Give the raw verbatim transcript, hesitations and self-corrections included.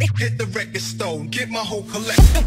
Hit the record store, get my whole collection.